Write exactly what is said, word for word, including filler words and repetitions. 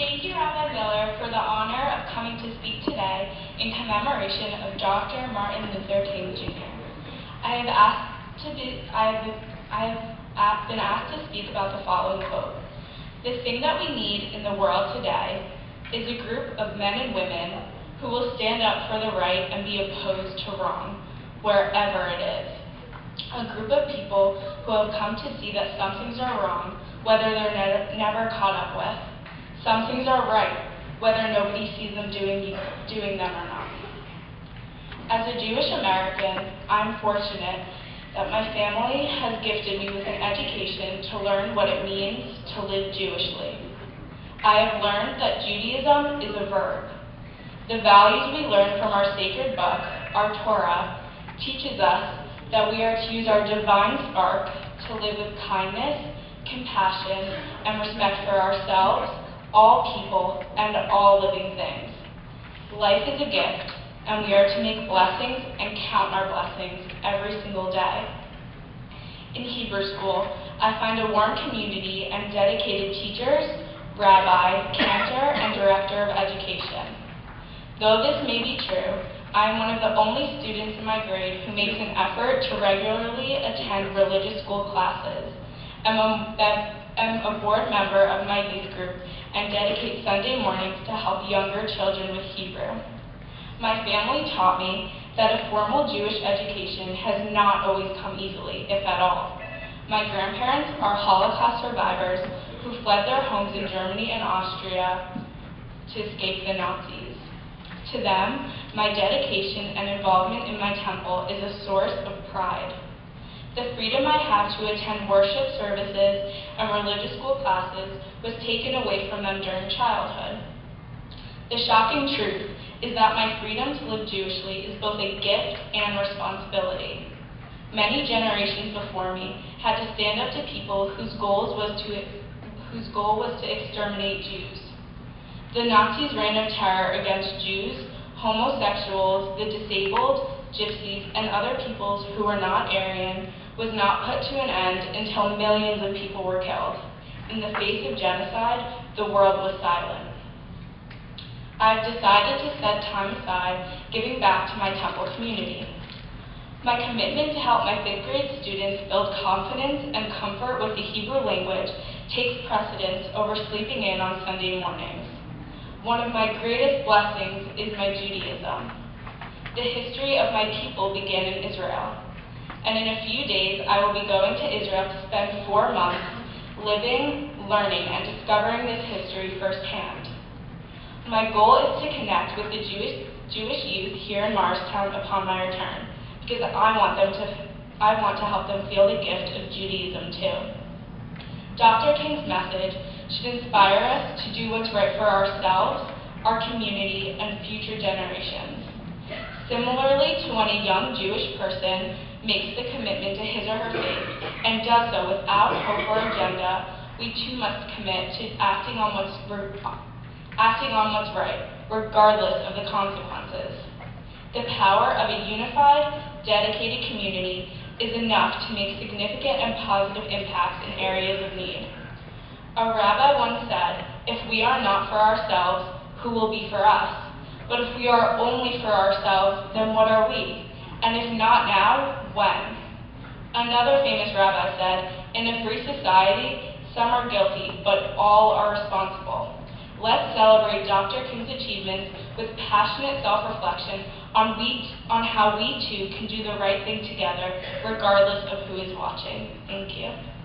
Thank you, Rabbi Miller, for the honor of coming to speak today in commemoration of Doctor Martin Luther King, Junior I have, asked to be, I, have, I have been asked to speak about the following quote. The thing that we need in the world today is a group of men and women who will stand up for the right and be opposed to wrong, wherever it is. A group of people who have come to see that some things are wrong, whether they're ne never caught up with. Some things are right, whether nobody sees them doing, doing them or not. As a Jewish American, I'm fortunate that my family has gifted me with an education to learn what it means to live Jewishly. I have learned that Judaism is a verb. The values we learn from our sacred book, our Torah, teaches us that we are to use our divine spark to live with kindness, compassion, and respect for ourselves, all people, and all living things. Life is a gift, and we are to make blessings and count our blessings every single day. In Hebrew school, I find a warm community and dedicated teachers, rabbi, cantor, and director of education. Though this may be true, I am one of the only students in my grade who makes an effort to regularly attend religious school classes. I'm a, I'm a board member of my youth group and dedicate Sunday mornings to help younger children with Hebrew. My family taught me that a formal Jewish education has not always come easily, if at all. My grandparents are Holocaust survivors who fled their homes in Germany and Austria to escape the Nazis. To them, my dedication and involvement in my temple is a source of pride. The freedom I have to attend worship services and religious school classes was taken away from them during childhood. The shocking truth is that my freedom to live Jewishly is both a gift and responsibility. Many generations before me had to stand up to people whose, goals was to, whose goal was to exterminate Jews. The Nazis' reign of terror against Jews, homosexuals, the disabled, gypsies, and other peoples who were not Aryan was not put to an end until millions of people were killed. In the face of genocide, the world was silent. I've decided to set time aside, giving back to my temple community. My commitment to help my fifth grade students build confidence and comfort with the Hebrew language takes precedence over sleeping in on Sunday mornings. One of my greatest blessings is my Judaism. The history of my people began in Israel, and in a few days I will be going to Israel to spend four months living, learning, and discovering this history firsthand. My goal is to connect with the Jewish, Jewish youth here in Morristown upon my return, because I want, them to, I want to help them feel the gift of Judaism too. Doctor King's message should inspire us to do what's right for ourselves, our community, and future generations. Similarly to when a young Jewish person makes the commitment to his or her faith and does so without hope or agenda, we too must commit to acting on what's, acting on what's right, regardless of the consequences. The power of a unified, dedicated community is enough to make significant and positive impacts in areas of need. A rabbi once said, if we are not for ourselves, who will be for us? But if we are only for ourselves, then what are we? And if not now, when? Another famous rabbi said, in a free society, some are guilty, but all are responsible. Let's celebrate Doctor King's achievements with passionate self-reflection on, we, on how we too can do the right thing together, regardless of who is watching. Thank you.